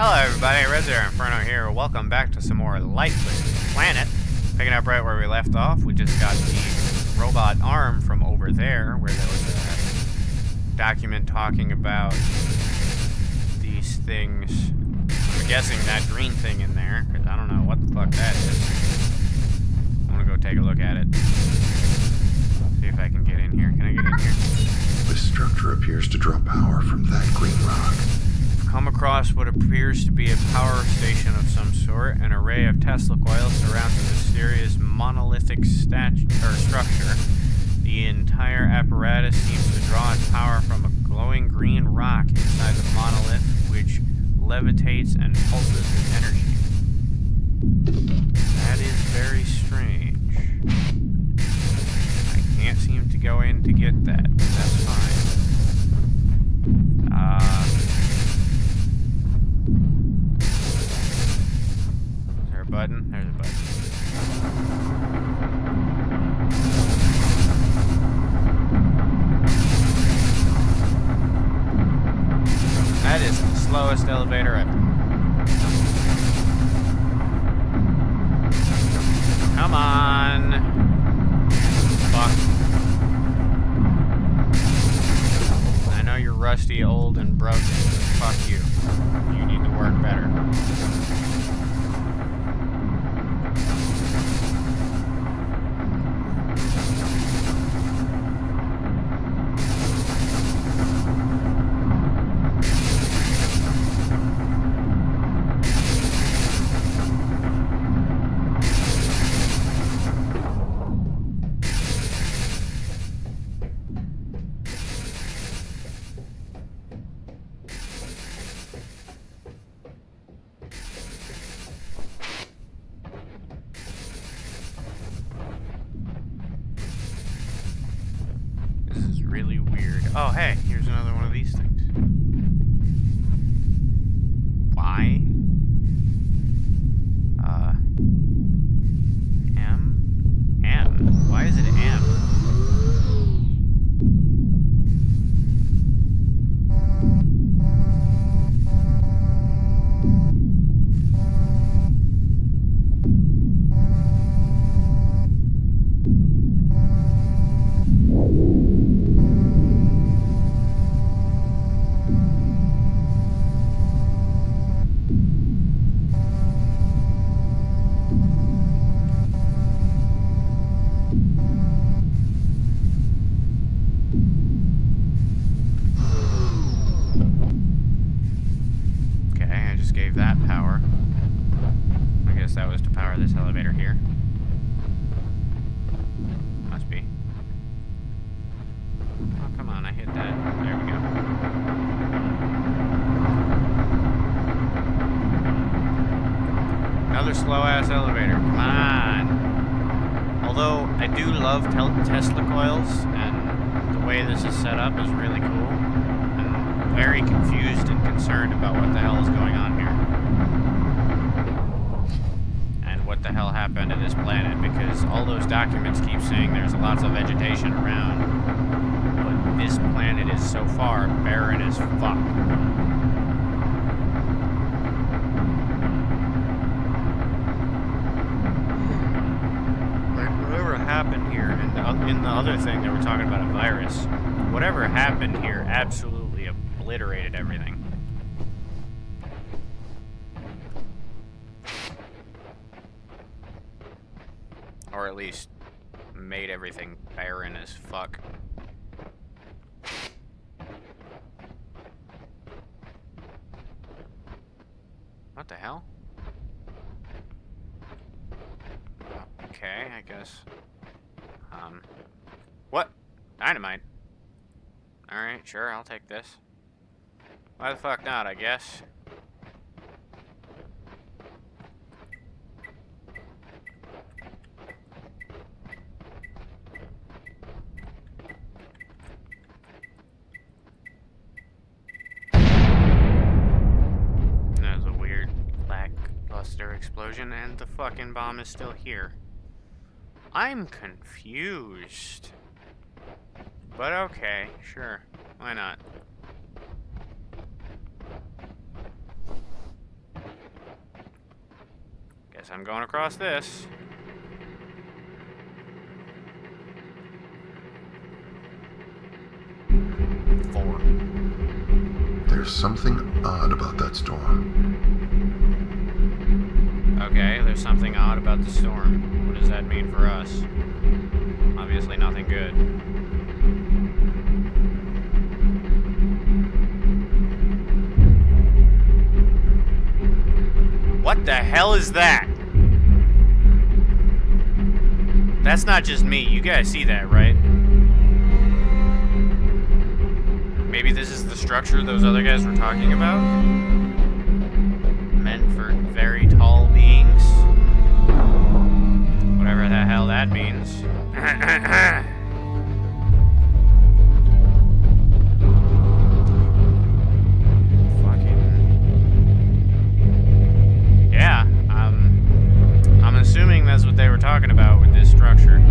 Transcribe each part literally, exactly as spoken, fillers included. Hello everybody, Rizzer Inferno here. Welcome back to some more Lifeless Planet. Picking up right where we left off, we just got the robot arm from over there, where there was a document talking about these things. I'm guessing that green thing in there, because I don't know what the fuck that is. I'm gonna go take a look at it. See if I can get in here. Can I get in here? This structure appears to draw power from that green rock. Come across what appears to be a power station of some sort. An array of Tesla coils surrounds a mysterious monolithic statu or structure. The entire apparatus seems to draw its power from a glowing green rock inside the monolith, which levitates and pulses with energy. That is very strange. I can't seem to go in to get that, but that's fine. Uh... Button. There's a button. That is the slowest elevator ever. Come on. Fuck. I know you're rusty, old, and broken, but fuck you. You need to work better. Really weird. Oh, hey, here's another one of these things. Why? Uh. M? M? Why is it slow-ass elevator? Come on! Although, I do love Tesla coils, and the way this is set up is really cool. I'm very confused and concerned about what the hell is going on here. And what the hell happened to this planet, because all those documents keep saying there's lots of vegetation around, but this planet is so far barren as fuck. Happened here, and in, in the other thing they were talking about a virus. Whatever happened here absolutely obliterated everything. Or at least made everything barren as fuck. What the hell? Okay, I guess. Um, what? Dynamite? Alright, sure, I'll take this. Why the fuck not, I guess. That was a weird lackluster explosion, and the fucking bomb is still here. I'm confused. But okay, sure. Why not? 'Cause I'm going across this. Four. There's something odd about that storm. Okay, there's something odd about the storm. What does that mean for us? Obviously nothing good. What the hell is that? That's not just me. You guys see that, right? Maybe this is the structure those other guys were talking about? Meant for very tall beings? Whatever the hell that means. Fucking... Yeah, um... I'm assuming that's what they were talking about with this structure.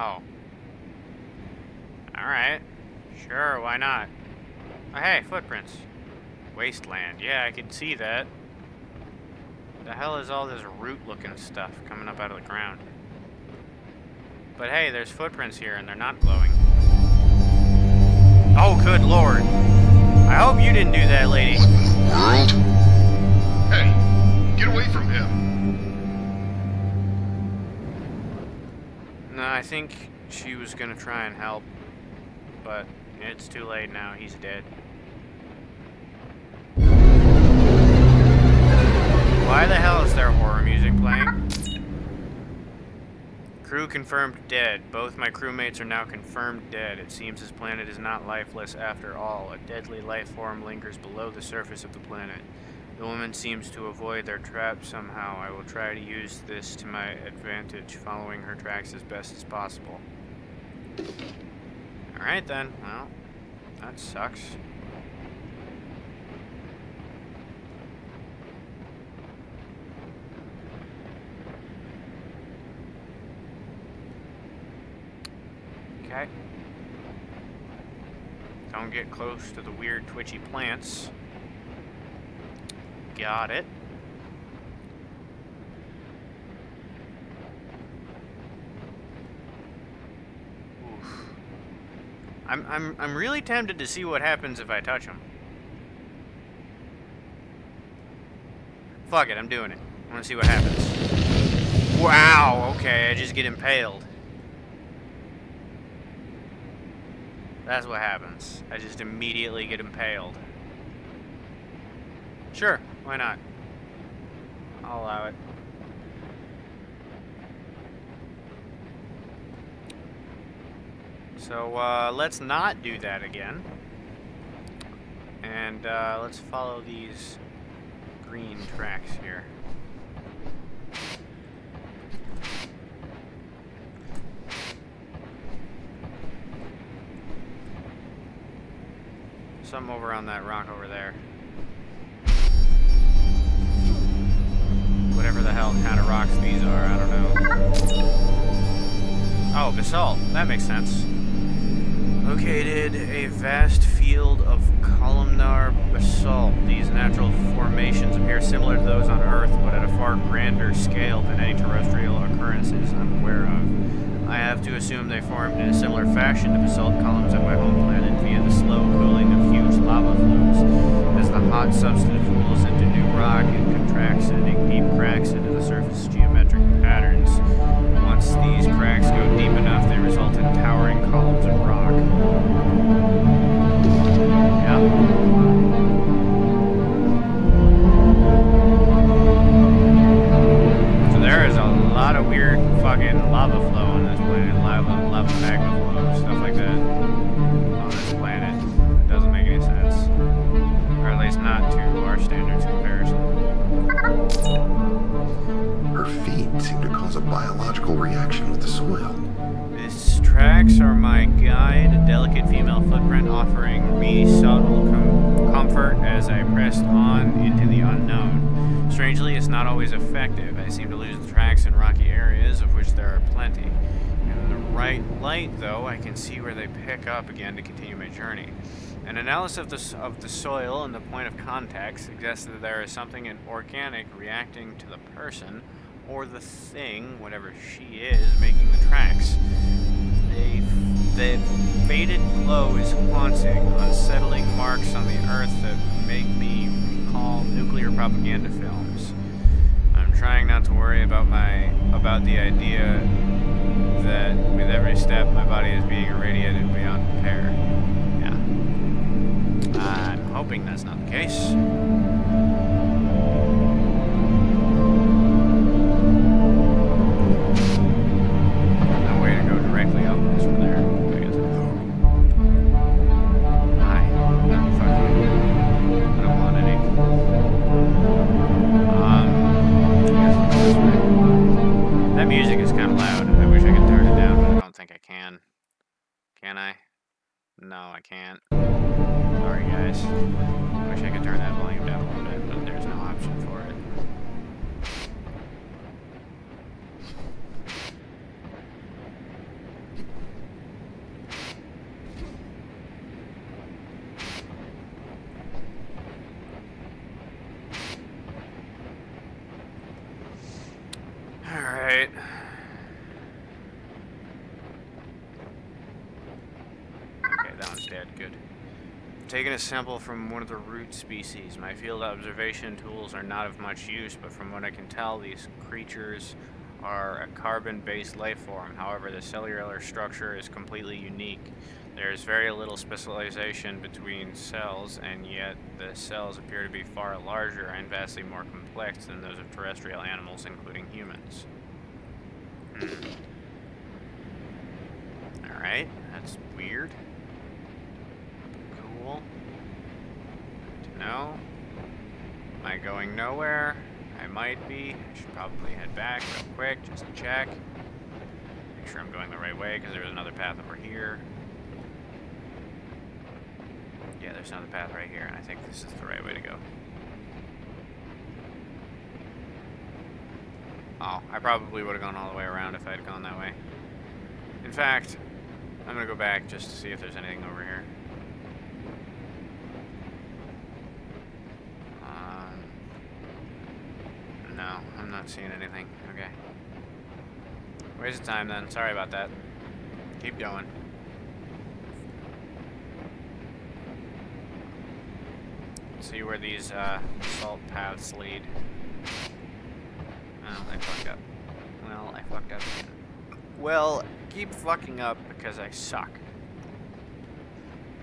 Oh. Alright. Sure, why not? Oh, hey, footprints. Wasteland. Yeah, I can see that. What the hell is all this root-looking stuff coming up out of the ground? But hey, there's footprints here, and they're not glowing. Oh, good lord. I hope you didn't do that, lady. What in the world? Hey, get away from him. No, I think she was gonna try and help, but it's too late now. He's dead. Why the hell is there horror music playing? Crew confirmed dead. Both my crewmates are now confirmed dead. It seems this planet is not lifeless after all. A deadly life form lingers below the surface of the planet. The woman seems to avoid their trap somehow. I will try to use this to my advantage, following her tracks as best as possible. Alright then, well, that sucks. Okay. Don't get close to the weird twitchy plants. Got it. Oof. I'm I'm I'm really tempted to see what happens if I touch him. Fuck it, I'm doing it. I want to see what happens. Wow. Okay, I just get impaled. That's what happens. I just immediately get impaled. Sure. Why not? I'll allow it. So, uh, let's not do that again. And, uh, let's follow these green tracks here. Something over on that rock over there. Whatever the hell kind of rocks these are, I don't know. Oh, basalt. That makes sense. Located a vast field of columnar basalt. These natural formations appear similar to those on Earth, but at a far grander scale than any terrestrial occurrences I'm aware of. I have to assume they formed in a similar fashion to basalt columns on my home planet via the slow cooling of huge lava flows. As the hot substance cools into new rock, it contracts, ending deep cracks into the surface geometry. patterns. Once these cracks go deep enough, they result in towering columns of rock. Yep. A lot of weird fucking lava flow on this planet, lava, lava magma flow, stuff like that on this planet. It doesn't make any sense, or at least not to our standards comparison. Her feet seem to cause a biological reaction with the soil. These tracks are my guide, a delicate female footprint offering me subtle com comfort as I pressed on into the unknown. Strangely, it's not always effective. I seem to lose the tracks in rocky areas, of which there are plenty. In the right light, though, I can see where they pick up again to continue my journey. An analysis of the, of the soil and the point of contact suggests that there is something inorganic reacting to the person or the thing, whatever she is, making the tracks. They, the faded glow is haunting, unsettling marks on the earth that make me recall nuclear propaganda films. Trying not to worry about my about the idea that with every step my body is being irradiated beyond repair. Yeah. I'm hoping that's not the case. No way to go directly up this from there, I guess. Hi. No, fuck. I don't want any. Um That music is kind of loud. I wish I could turn it down, but I don't think I can. Can I? No, I can't. Sorry, guys. I wish I could turn that volume down a little bit, but there's no option for it. Alright. Okay, that one's dead. Good. I'm taking a sample from one of the root species. My field observation tools are not of much use, but from what I can tell, these creatures are a carbon-based life form. However, the cellular structure is completely unique. There is very little specialization between cells, and yet the cells appear to be far larger and vastly more complex than those of terrestrial animals, including humans. Hmm. Alright, that's weird. Cool. Good to know. Am I going nowhere? I might be. I should probably head back real quick, just to check. Make sure I'm going the right way, because there's another path over here. Yeah, there's another path right here, and I think this is the right way to go. Oh, I probably would have gone all the way around if I had gone that way. In fact, I'm going to go back just to see if there's anything over here. Um, no, I'm not seeing anything. Okay. Waste of time then. Sorry about that. Keep going. See where these uh, salt paths lead. Well, I fucked up. Well, I fucked up again. Well, keep fucking up because I suck.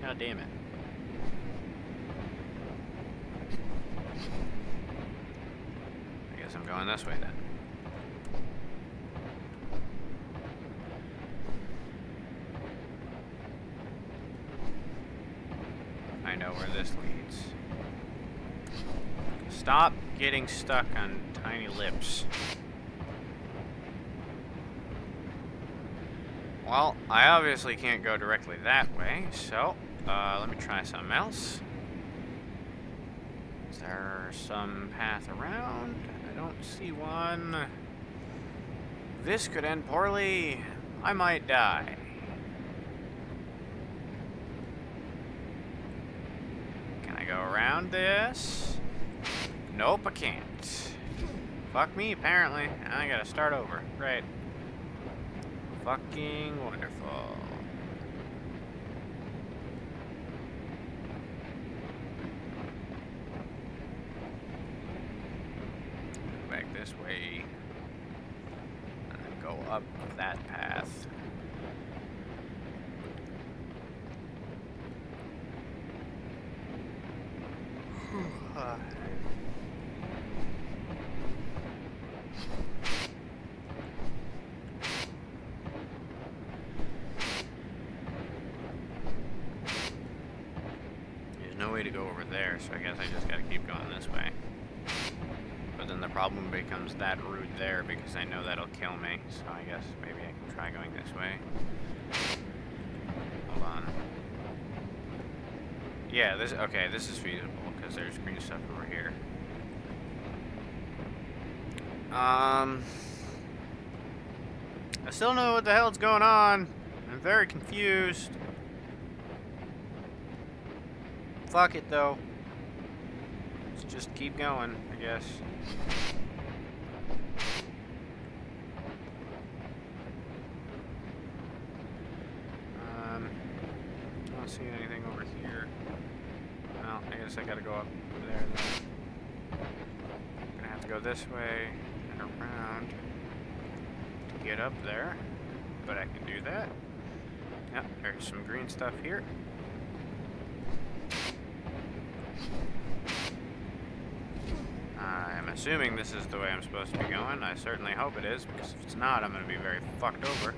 God damn it. I guess I'm going this way then. I know where this leads. Stop getting stuck on tiny lips. Well, I obviously can't go directly that way, so uh, let me try something else. Is there some path around? I don't see one. This could end poorly. I might die. Can I go around this? Nope, I can't. Fuck me, apparently. I gotta start over. Great. Fucking wonderful. Go back this way. up that path. uh. There's no way to go over there, so I guess I just gotta keep going this way. But then the problem becomes that route there, because I know that'll kill me, so I guess maybe I can try going this way. Hold on. Yeah, this, okay, this is feasible, because there's green stuff over here. Um... I still don't know what the hell's going on. I'm very confused. Fuck it, though. Let's just keep going, I guess. Um, I don't see anything over here. Well, I guess I gotta go up there then. I'm gonna have to go this way and around to get up there. But I can do that. Yep, there's some green stuff here. I'm assuming this is the way I'm supposed to be going. I certainly hope it is, because if it's not, I'm going to be very fucked over.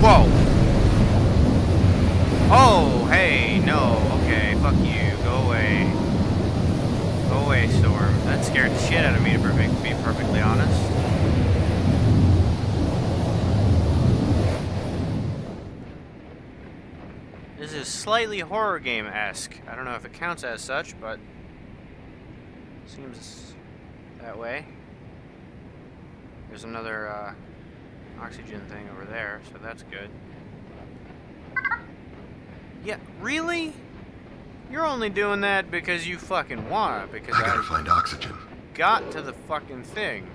Whoa! Oh, hey, no. Okay, fuck you. Go away. Go away, Storm. That scared the shit out of me, to be perfectly honest. This is slightly horror game-esque. I don't know if it counts as such, but it seems that way. There's another uh, oxygen thing over there, so that's good. Yeah, really? You're only doing that because you fucking wanna, because I gotta I find oxygen. Got to the fucking thing.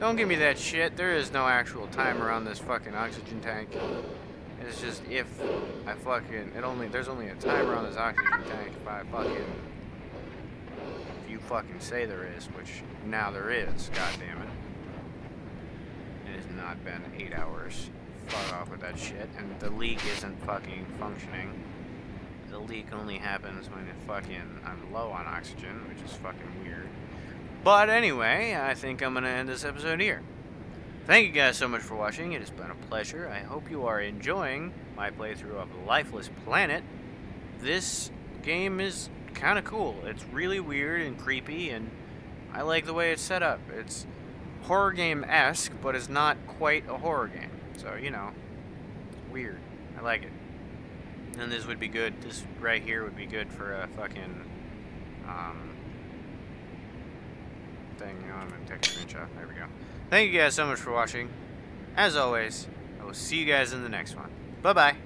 Don't give me that shit. There is no actual timer on this fucking oxygen tank. It's just if I fucking it only there's only a timer on this oxygen tank if I fucking if you fucking say there is, which now there is, god damn it. It has not been eight hours. Fuck off with that shit. And the leak isn't fucking functioning. The leak only happens when it fucking I'm low on oxygen, which is fucking weird. But anyway, I think I'm gonna end this episode here. Thank you guys so much for watching. It has been a pleasure. I hope you are enjoying my playthrough of Lifeless Planet. This game is kind of cool. It's really weird and creepy, and I like the way it's set up. It's horror game-esque, but it's not quite a horror game. So, you know, it's weird. I like it. And this would be good. This right here would be good for a fucking um, thing. You know, I'm going to take a screenshot. There we go. Thank you guys so much for watching. As always, I will see you guys in the next one. Bye-bye.